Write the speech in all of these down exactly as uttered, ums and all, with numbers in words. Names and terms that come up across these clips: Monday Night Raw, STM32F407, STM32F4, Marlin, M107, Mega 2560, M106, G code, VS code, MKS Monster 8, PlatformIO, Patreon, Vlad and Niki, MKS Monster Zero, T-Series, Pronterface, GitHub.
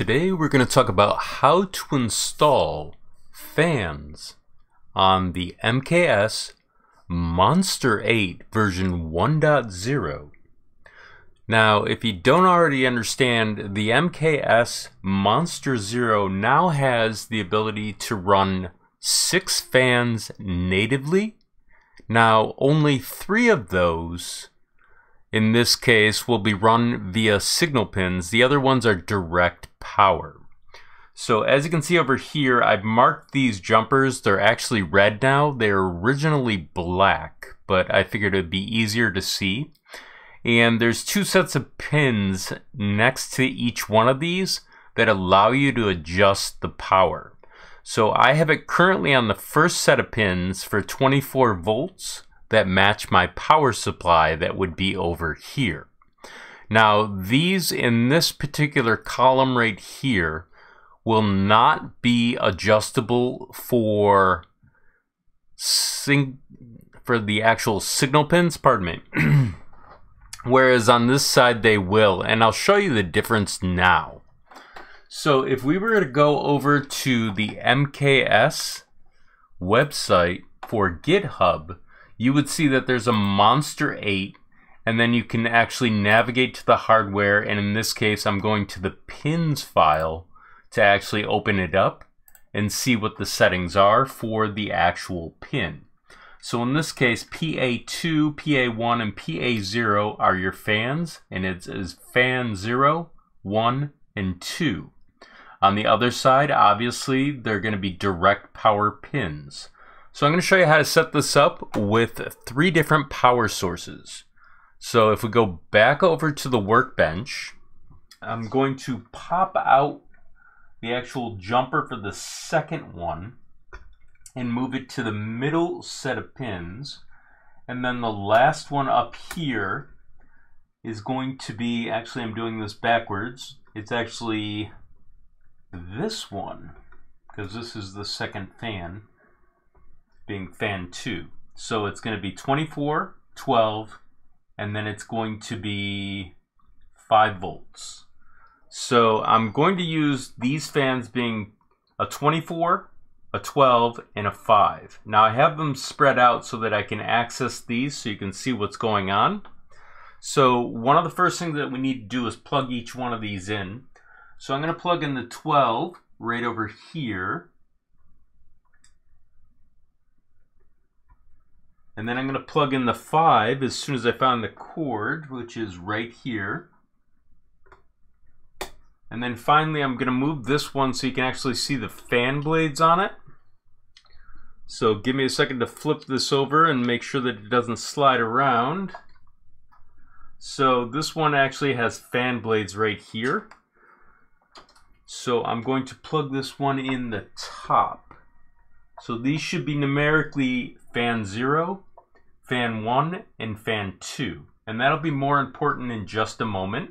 Today we're going to talk about how to install fans on the M K S Monster eight version one point zero. Now, if you don't already understand, the M K S Monster Zero now has the ability to run six fans natively. Now, only three of those in this case will be run via signal pins. The other ones are direct power. So as you can see over here, I've marked these jumpers. They're actually red now. They were originally black, but I figured it'd be easier to see. And there's two sets of pins next to each one of these that allow you to adjust the power. So I have it currently on the first set of pins for twenty-four volts. That match my power supply that would be over here. Now, these in this particular column right here will not be adjustable for sing for the actual signal pins, pardon me. Whereas on this side they will, and I'll show you the difference now. So if we were to go over to the M K S website for GitHub, you would see that there's a Monster eight, and then you can actually navigate to the hardware, and in this case I'm going to the pins file to actually open it up and see what the settings are for the actual pin. So in this case, P A two, P A one, and P A zero are your fans, and it is fan zero, one, and two. On the other side, obviously, they're going to be direct power pins. So I'm going to show you how to set this up with three different power sources. So if we go back over to the workbench, I'm going to pop out the actual jumper for the second one and move it to the middle set of pins. And then the last one up here is going to be, actually I'm doing this backwards, it's actually this one, because this is the second fan, being fan two. So it's going to be twenty-four, twelve, and then it's going to be five volts. So I'm going to use these fans being a twenty-four, a twelve, and a five. Now I have them spread out so that I can access these so you can see what's going on. So one of the first things that we need to do is plug each one of these in. So I'm going to plug in the twelve right over here. And then I'm going to plug in the five as soon as I found the cord, which is right here. And then finally, I'm going to move this one so you can actually see the fan blades on it. So give me a second to flip this over and make sure that it doesn't slide around. So this one actually has fan blades right here. So I'm going to plug this one in the top. So these should be numerically fan zero, fan one, and fan two. And that'll be more important in just a moment.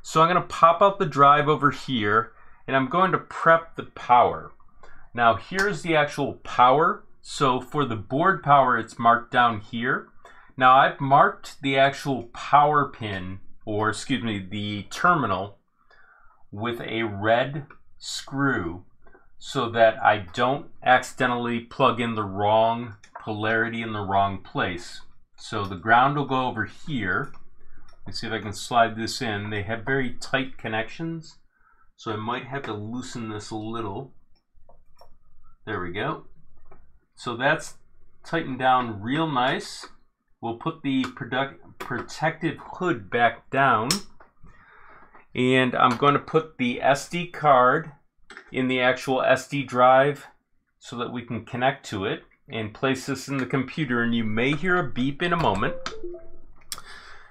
So I'm going to pop out the drive over here, and I'm going to prep the power. Now here's the actual power. So for the board power, it's marked down here. Now I've marked the actual power pin, or excuse me, the terminal, with a red screw, so that I don't accidentally plug in the wrong polarity in the wrong place. So the ground will go over here. Let's see if I can slide this in. They have very tight connections, so I might have to loosen this a little. There we go. So that's tightened down real nice. We'll put the product protective hood back down, and I'm going to put the S D card in the actual S D drive so that we can connect to it and place this in the computer, and you may hear a beep in a moment.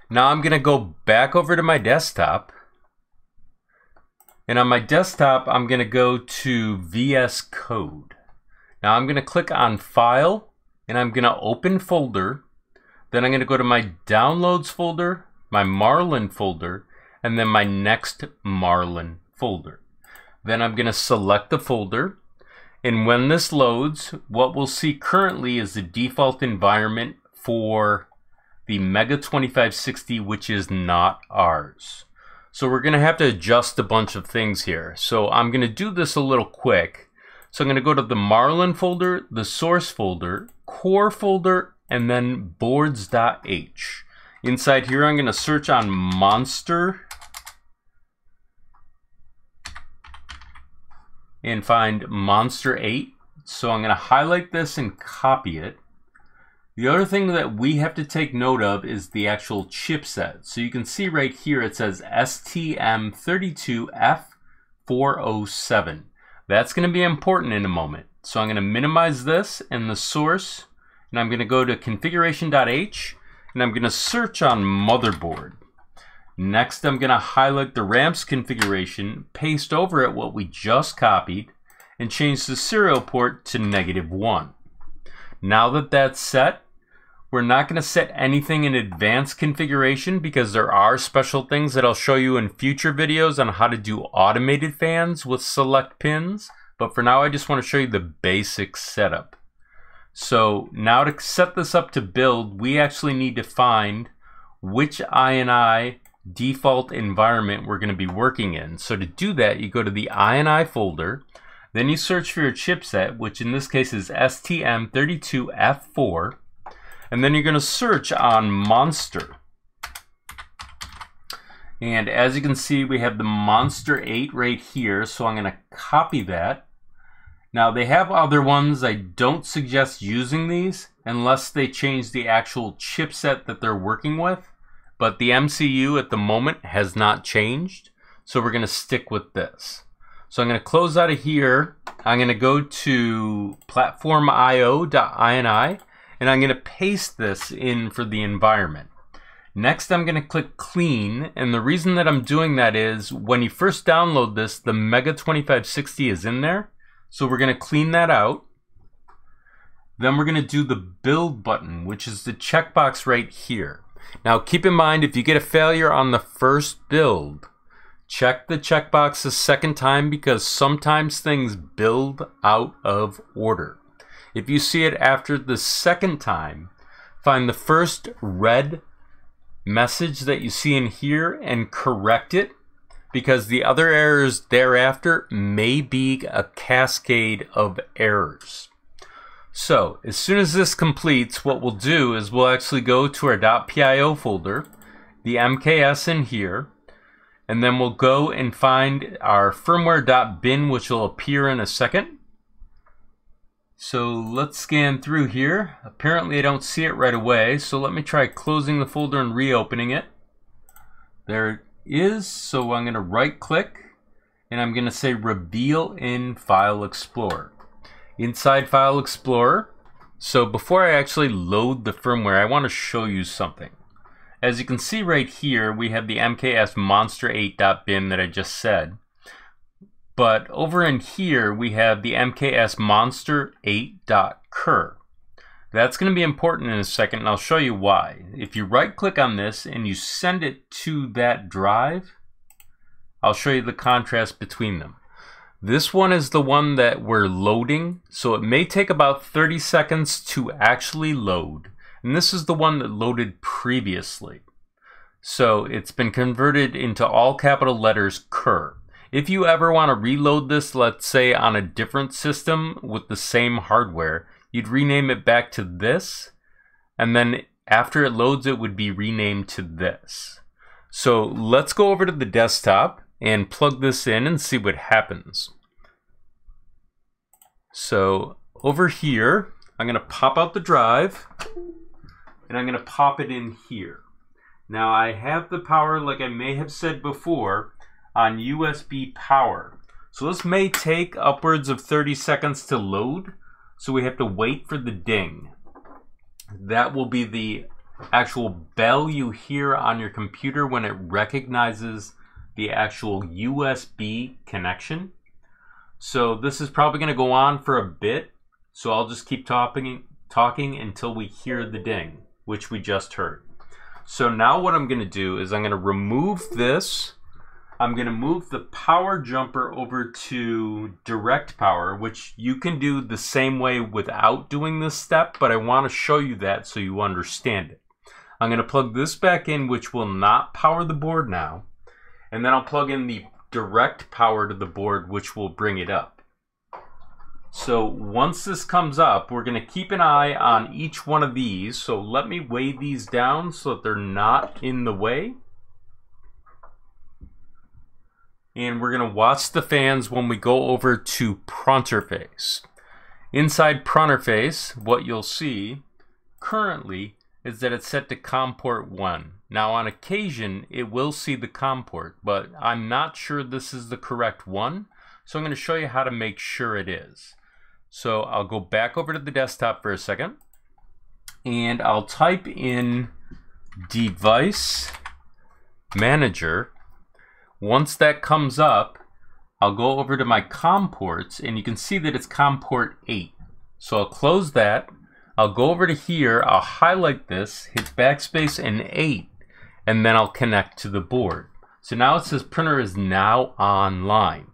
Now I'm gonna go back over to my desktop, and on my desktop I'm gonna go to V S Code. Now I'm gonna click on File, and I'm gonna open folder, then I'm gonna go to my Downloads folder, my Marlin folder, and then my next Marlin folder. Then I'm going to select the folder, and when this loads, what we'll see currently is the default environment for the Mega twenty-five sixty, which is not ours. So we're going to have to adjust a bunch of things here. So I'm going to do this a little quick. So I'm going to go to the Marlin folder, the source folder, core folder, and then boards.h. Inside here, I'm going to search on Monster and find Monster eight. So I'm going to highlight this and copy it. The other thing that we have to take note of is the actual chipset. So you can see right here it says S T M thirty-two F four oh seven. That's going to be important in a moment. So I'm going to minimize this and the source, and I'm going to go to configuration.h, and I'm going to search on motherboard. Next, I'm going to highlight the RAM's configuration, paste over it what we just copied, and change the serial port to negative one. Now that that's set, we're not going to set anything in advanced configuration because there are special things that I'll show you in future videos on how to do automated fans with select pins. But for now, I just want to show you the basic setup. So now to set this up to build, we actually need to find which I N I default environment we're going to be working in. So to do that, you go to the I N I folder. Then you search for your chipset, which in this case is S T M thirty-two F four, and then you're going to search on Monster. And as you can see, we have the Monster eight right here, so I'm going to copy that. Now they have other ones. I don't suggest using these unless they change the actual chipset that they're working with, but the M C U at the moment has not changed, so we're going to stick with this. So I'm going to close out of here. I'm going to go to platformio dot I N I, and I'm going to paste this in for the environment. Next, I'm going to click clean. And the reason that I'm doing that is when you first download this, the Mega twenty-five sixty is in there. So we're going to clean that out. Then we're going to do the build button, which is the checkbox right here. Now, keep in mind, if you get a failure on the first build, check the checkbox a second time because sometimes things build out of order. If you see it after the second time, find the first red message that you see in here and correct it, because the other errors thereafter may be a cascade of errors. So as soon as this completes, what we'll do is we'll actually go to our .pio folder, the M K S in here, and then we'll go and find our firmware.bin, which will appear in a second. So let's scan through here. Apparently I don't see it right away, so let me try closing the folder and reopening it. There it is. So I'm going to right click and I'm going to say reveal in File Explorer. Inside File Explorer, so before I actually load the firmware, I want to show you something. As you can see right here, we have the M K S Monster eight.bin that I just said. But over in here, we have the M K S Monster eight.cur. That's going to be important in a second, and I'll show you why. If you right-click on this and you send it to that drive, I'll show you the contrast between them. This one is the one that we're loading, so it may take about thirty seconds to actually load. And this is the one that loaded previously. So it's been converted into all capital letters cur. If you ever want to reload this, let's say on a different system with the same hardware, you'd rename it back to this. And then after it loads, it would be renamed to this. So let's go over to the desktop and plug this in and see what happens. So over here, I'm going to pop out the drive. And I'm going to pop it in here. Now I have the power, like I may have said before, on U S B power. So this may take upwards of thirty seconds to load. So we have to wait for the ding. That will be the actual bell you hear on your computer when it recognizes the actual U S B connection. So this is probably going to go on for a bit. So I'll just keep talking, talking until we hear the ding, which we just heard. So now what I'm going to do is I'm going to remove this. I'm going to move the power jumper over to direct power, which you can do the same way without doing this step, but I want to show you that so you understand it. I'm going to plug this back in, which will not power the board now. and then I'll plug in the direct power to the board, which will bring it up. So once this comes up, we're going to keep an eye on each one of these. So let me weigh these down so that they're not in the way. And we're going to watch the fans when we go over to Pronterface. Inside Pronterface, what you'll see currently is that it's set to COM port one. Now on occasion, it will see the COM port, but I'm not sure this is the correct one. So I'm going to show you how to make sure it is. So I'll go back over to the desktop for a second, and I'll type in device manager. Once that comes up, I'll go over to my COM ports, and you can see that it's COM port eight. So I'll close that. I'll go over to here. I'll highlight this, hit backspace and eight, and then I'll connect to the board. So now it says printer is now online.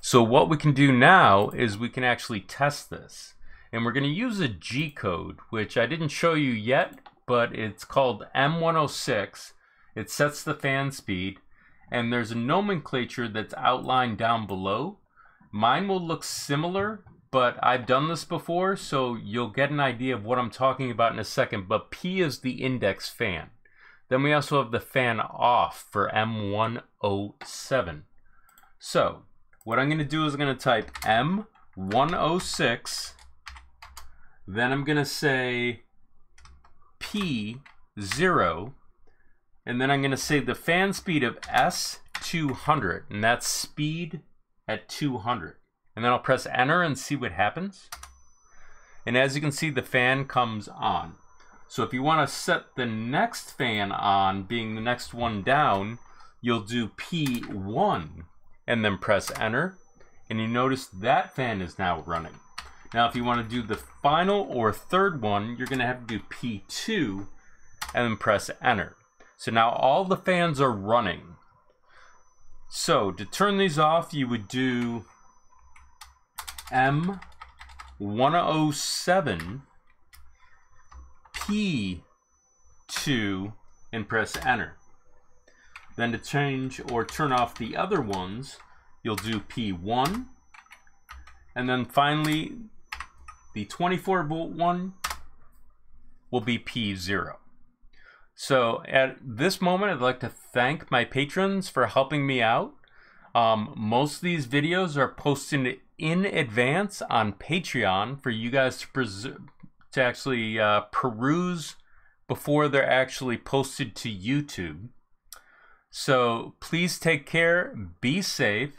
So what we can do now is we can actually test this. And we're going to use a G code, which I didn't show you yet, but it's called M one oh six. It sets the fan speed, and there's a nomenclature that's outlined down below. Mine will look similar, but I've done this before, so you'll get an idea of what I'm talking about in a second. But P is the index fan. Then we also have the fan off for M one oh seven. So what I'm going to do is I'm going to type M one oh six, then I'm going to say P zero, and then I'm going to say the fan speed of S two hundred, and that's speed at two hundred. And then I'll press enter and see what happens. And as you can see, the fan comes on. So if you want to set the next fan on, being the next one down, you'll do P one. And then press enter, and you notice that fan is now running. Now if you want to do the final or third one, you're going to have to do P two and then press enter. So now all the fans are running. So to turn these off, you would do M one oh seven, P two, and press enter. Then to change or turn off the other ones, you'll do P one. And then finally, the twenty-four volt one will be P zero. So at this moment, I'd like to thank my patrons for helping me out. Um, most of these videos are posted in advance on Patreon for you guys to, to actually uh, peruse before they're actually posted to YouTube. So please take care, be safe,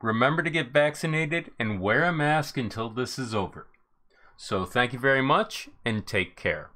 remember to get vaccinated, and wear a mask until this is over. So thank you very much, and take care.